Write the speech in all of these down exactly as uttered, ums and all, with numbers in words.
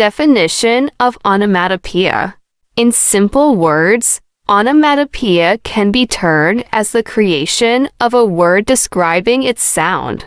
Definition of onomatopoeia. In simple words, onomatopoeia can be termed as the creation of a word describing its sound.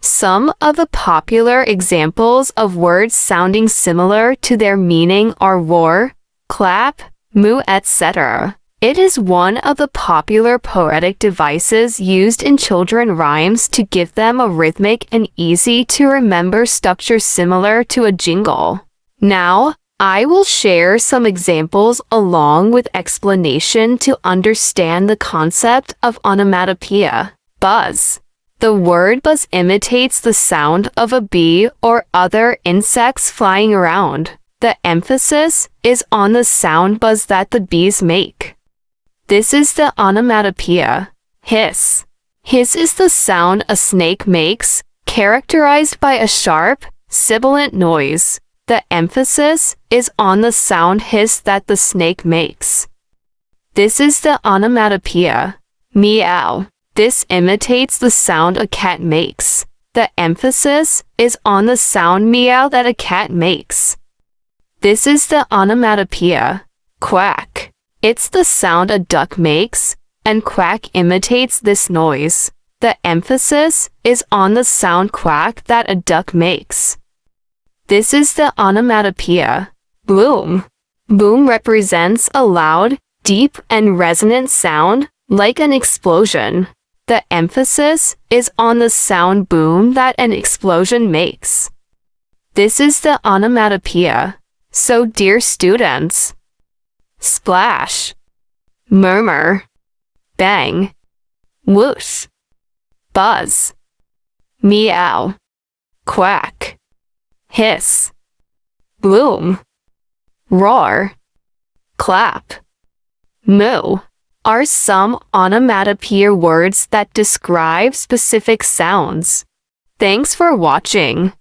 Some of the popular examples of words sounding similar to their meaning are roar, clap, moo, et cetera. It is one of the popular poetic devices used in children rhymes to give them a rhythmic and easy-to-remember structure similar to a jingle. Now, I will share some examples along with explanation to understand the concept of onomatopoeia. Buzz. The word buzz imitates the sound of a bee or other insects flying around. The emphasis is on the sound buzz that the bees make. This is the onomatopoeia. Hiss. Hiss is the sound a snake makes, characterized by a sharp, sibilant noise. The emphasis is on the sound hiss that the snake makes. This is the onomatopoeia. Meow. This imitates the sound a cat makes. The emphasis is on the sound meow that a cat makes. This is the onomatopoeia. Quack. It's the sound a duck makes, and quack imitates this noise. The emphasis is on the sound quack that a duck makes. This is the onomatopoeia. Boom. Boom represents a loud, deep, and resonant sound, like an explosion. The emphasis is on the sound boom that an explosion makes. This is the onomatopoeia. So, dear students, splash, murmur, bang, whoosh, buzz, meow, quack, hiss, bloom, roar, clap, moo are some onomatopoeia words that describe specific sounds. Thanks for watching.